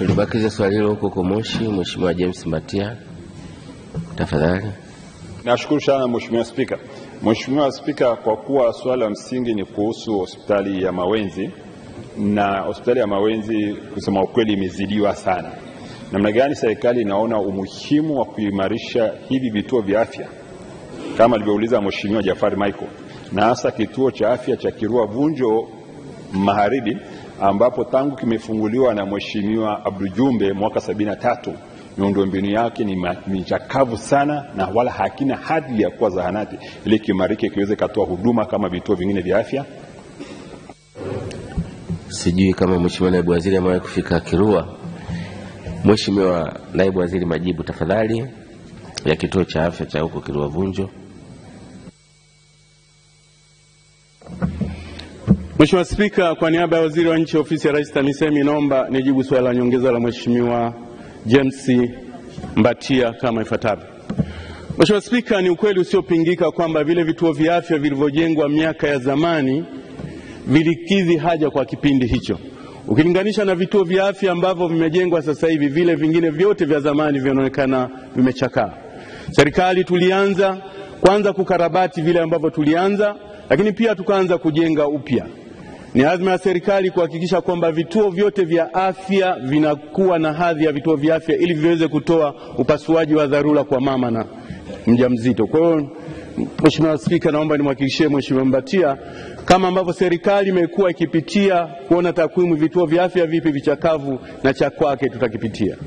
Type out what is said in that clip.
Tulibakiza swali hilo huko Moshi, Mheshimiwa James Mbatia. Tafadhali. Nashukuru sana Mheshimiwa Spika. Mheshimiwa Spika, kwa kuwa swala la msingi ni kuhusu hospitali ya Mawenzi, na hospitali ya Mawenzi kusema ukweli imezidiwa sana. Namna gani serikali inaona umuhimu wa kuimarisha hivi vituo vya afya kama alivyouliza Mheshimiwa Jafari Michael, na hasa kituo cha afya cha Kirua Vunjo Magharibi ambapo tangu kimefunguliwa na Mheshimiwa Abduljumbe mwaka 73 miundombinu yake ni chakavu sana na wala hakina hadhi ya kuwa zahanati, ili kimarike kiweze katoa huduma kama vituo vingine vya afya. Sijui kama Mheshimiwa Naibu Waziri amewahi kufika Kirua. Mheshimiwa Naibu Waziri, majibu tafadhali ya kituo cha afya cha huko Kirua Vunjo. Mheshimiwa Spika, kwa niaba ya Waziri wa Nchi, Ofisi ya Rais TAMISEMI, naomba nijibu swali la nyongeza la Mheshimiwa James Mbatia kama ifuatavyo. Mheshimiwa Spika, ni ukweli usiopingika kwamba vile vituo vya afya vilivyojengwa miaka ya zamani vilikidhi haja kwa kipindi hicho. Ukilinganisha na vituo vya afya ambavyo vimejengwa sasa hivi, vile vingine vyote vya zamani vinaonekana vimechakaa. Serikali tulianza kwanza kukarabati vile ambavyo tulianza, lakini pia tukaanza kujenga upya. Ni azma ya serikali kuhakikisha kwamba vituo vyote vya afya vinakuwa na hadhi ya vituo vya afya ili viweze kutoa upasuaji wa dharura kwa mama na mjamzito. Kwa hiyo Mheshimiwa Spika, naomba nimwakilishie Mheshimiwa Mbatia, kama ambavyo serikali imekuwa ikipitia kuona takwimu vituo vya afya vipi vichakavu na cha kwake tutakipitia.